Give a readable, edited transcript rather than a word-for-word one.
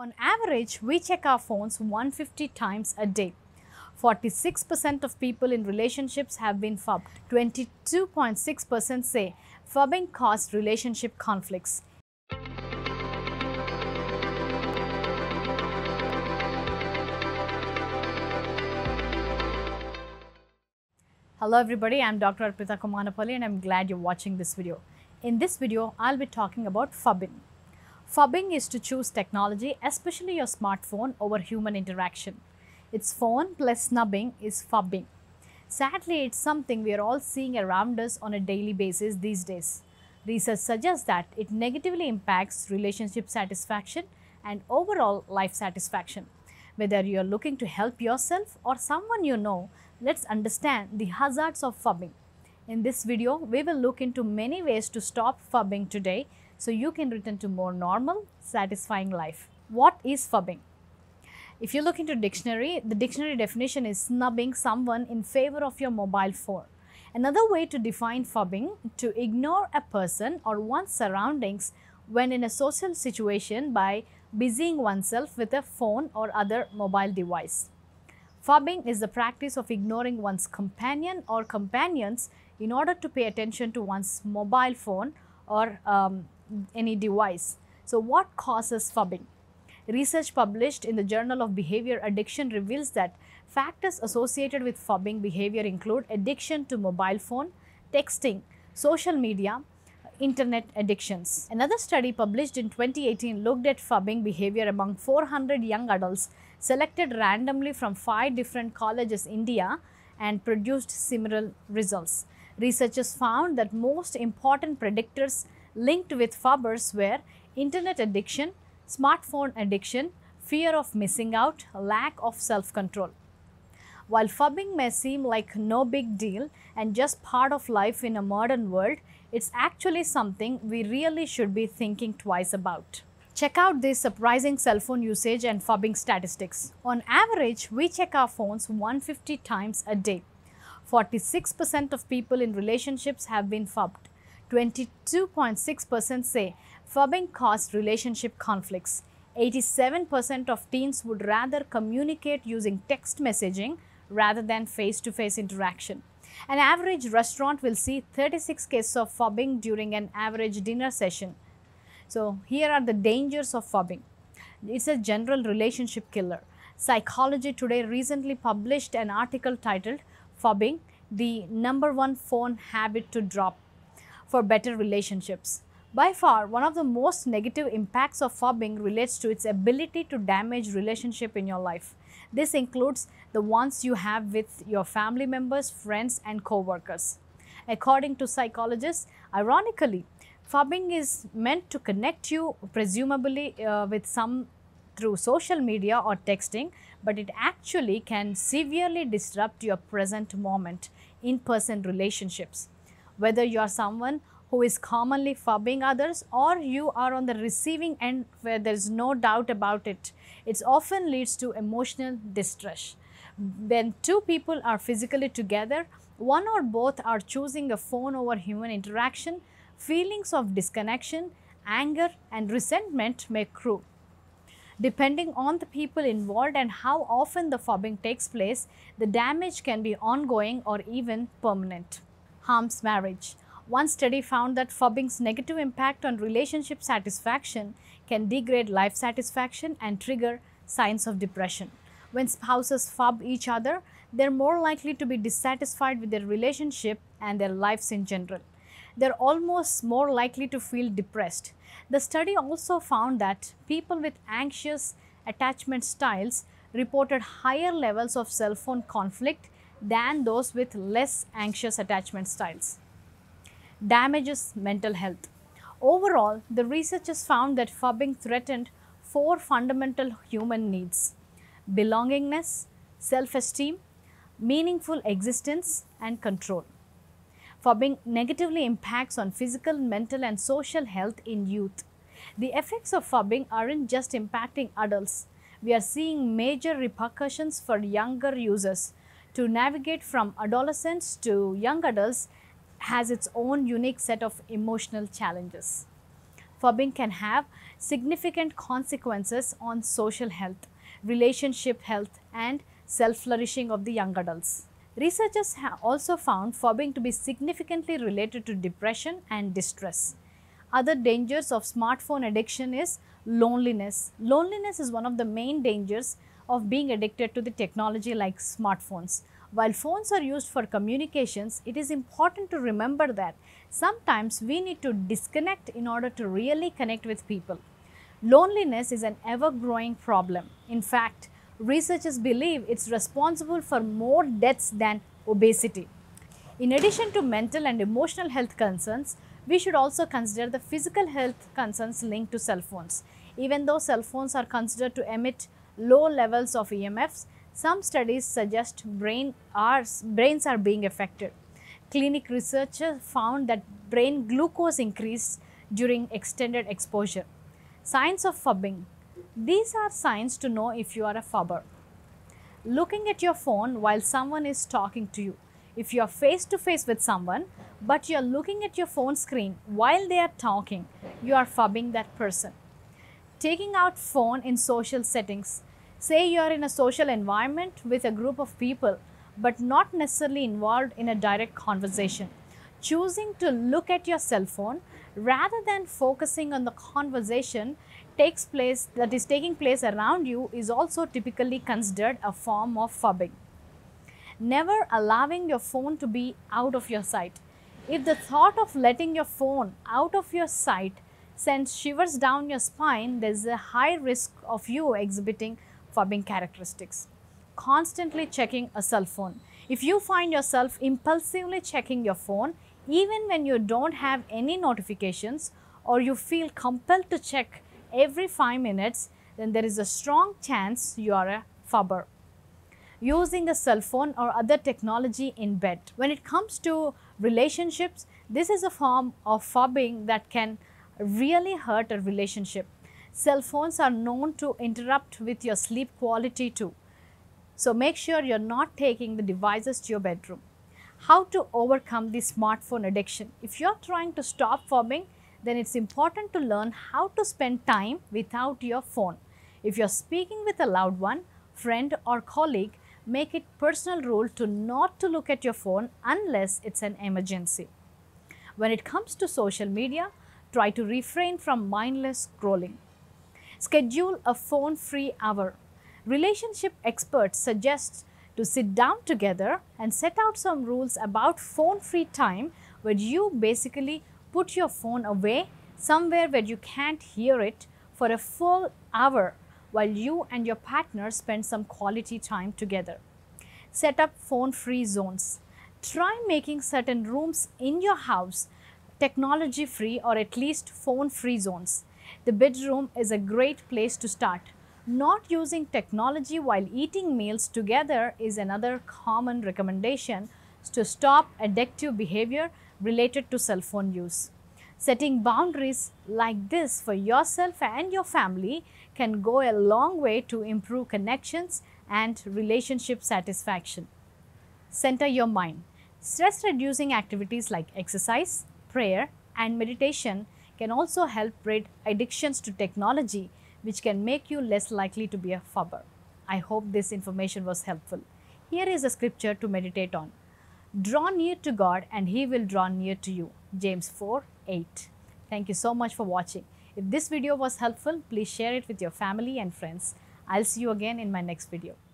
On average, we check our phones 150 times a day. 46% of people in relationships have been phubbed. 22.6% say phubbing caused relationship conflicts. Hello everybody, I'm Dr. Arpitha Komanapalli and I'm glad you're watching this video. In this video, I'll be talking about phubbing. Phubbing is to choose technology, especially your smartphone, over human interaction. It's phone plus snubbing is phubbing. Sadly, it's something we are all seeing around us on a daily basis these days. Research suggests that it negatively impacts relationship satisfaction and overall life satisfaction. Whether you're looking to help yourself or someone you know, let's understand the hazards of phubbing. In this video, we will look into many ways to stop phubbing today so you can return to more normal, satisfying life. What is phubbing? If you look into dictionary, the dictionary definition is snubbing someone in favor of your mobile phone. Another way to define phubbing, to ignore a person or one's surroundings when in a social situation by busying oneself with a phone or other mobile device. Phubbing is the practice of ignoring one's companion or companions in order to pay attention to one's mobile phone or any device. So what causes phubbing? Research published in the Journal of Behavior Addiction reveals that factors associated with phubbing behavior include addiction to mobile phone, texting, social media, internet addictions. Another study published in 2018 looked at phubbing behavior among 400 young adults selected randomly from 5 different colleges in India and produced similar results. Researchers found that most important predictors linked with phubbers were internet addiction, smartphone addiction, fear of missing out, lack of self-control. While phubbing may seem like no big deal and just part of life in a modern world, it's actually something we really should be thinking twice about. Check out this surprising cell phone usage and phubbing statistics. On average, we check our phones 150 times a day. 46% of people in relationships have been phubbed. 22.6% say phubbing caused relationship conflicts. 87% of teens would rather communicate using text messaging rather than face-to-face interaction. An average restaurant will see 36 cases of phubbing during an average dinner session. So here are the dangers of phubbing. It's a general relationship killer. Psychology Today recently published an article titled "Phubbing, the #1 phone habit to drop for better relationships." By far, one of the most negative impacts of phubbing relates to its ability to damage relationships in your life. This includes the ones you have with your family members, friends, and co-workers. According to psychologists, ironically, phubbing is meant to connect you, presumably with some through social media or texting, but it actually can severely disrupt your present moment in-person relationships. Whether you are someone who is commonly phubbing others or you are on the receiving end where there is no doubt about it, it often leads to emotional distress. When two people are physically together, one or both are choosing a phone over human interaction, feelings of disconnection, anger and resentment may accrue. Depending on the people involved and how often the phubbing takes place, the damage can be ongoing or even permanent. Harms marriage. One study found that phubbing's negative impact on relationship satisfaction can degrade life satisfaction and trigger signs of depression. When spouses phub each other, they're more likely to be dissatisfied with their relationship and their lives in general. They're almost more likely to feel depressed. The study also found that people with anxious attachment styles reported higher levels of cell phone conflict than those with less anxious attachment styles. Damages mental health. Overall, the researchers found that phubbing threatened 4 fundamental human needs: belongingness, self-esteem, meaningful existence, and control. Phubbing negatively impacts on physical, mental, and social health in youth. The effects of phubbing aren't just impacting adults. We are seeing major repercussions for younger users. To navigate from adolescence to young adults has its own unique set of emotional challenges. Phubbing can have significant consequences on social health, relationship health, and self-flourishing of the young adults. Researchers have also found phubbing to be significantly related to depression and distress. Other dangers of smartphone addiction is loneliness. Loneliness is one of the main dangers of being addicted to the technology like smartphones. While phones are used for communications, it is important to remember that sometimes we need to disconnect in order to really connect with people. Loneliness is an ever-growing problem. In fact, researchers believe it's responsible for more deaths than obesity. In addition to mental and emotional health concerns, we should also consider the physical health concerns linked to cell phones. Even though cell phones are considered to emit low levels of EMFs, some studies suggest brains are being affected. Clinic researchers found that brain glucose increased during extended exposure. Signs of phubbing. These are signs to know if you are a phubber. Looking at your phone while someone is talking to you. If you are face to face with someone, but you are looking at your phone screen while they are talking, you are phubbing that person. Taking out phone in social settings. Say you are in a social environment with a group of people, but not necessarily involved in a direct conversation. Choosing to look at your cell phone rather than focusing on the conversation that is taking place around you is also typically considered a form of phubbing. Never allowing your phone to be out of your sight. If the thought of letting your phone out of your sight sends shivers down your spine, there is a high risk of you exhibiting phubbing characteristics. Constantly checking a cell phone. If you find yourself impulsively checking your phone, even when you don't have any notifications, or you feel compelled to check every 5 minutes, then there is a strong chance you are a phubber. Using a cell phone or other technology in bed. When it comes to relationships, this is a form of phubbing that can really hurt a relationship. Cell phones are known to interrupt with your sleep quality too. So make sure you're not taking the devices to your bedroom. How to overcome the smartphone addiction. If you're trying to stop phubbing, then it's important to learn how to spend time without your phone. If you're speaking with a loved one, friend or colleague, make it personal rule to not to look at your phone unless it's an emergency. When it comes to social media, try to refrain from mindless scrolling. Schedule a phone-free hour. Relationship experts suggest to sit down together and set out some rules about phone-free time, where you basically put your phone away somewhere where you can't hear it for a full hour while you and your partner spend some quality time together. Set up phone-free zones. Try making certain rooms in your house technology-free or at least phone-free zones. The bedroom is a great place to start. Not using technology while eating meals together is another common recommendation to stop addictive behavior related to cell phone use. Setting boundaries like this for yourself and your family can go a long way to improve connections and relationship satisfaction. Center your mind. Stress-reducing activities like exercise, prayer, and meditation can also help break addictions to technology, which can make you less likely to be a phubber. I hope this information was helpful. Here is a scripture to meditate on. Draw near to God and He will draw near to you. James 4:8. Thank you so much for watching. If this video was helpful, please share it with your family and friends. I'll see you again in my next video.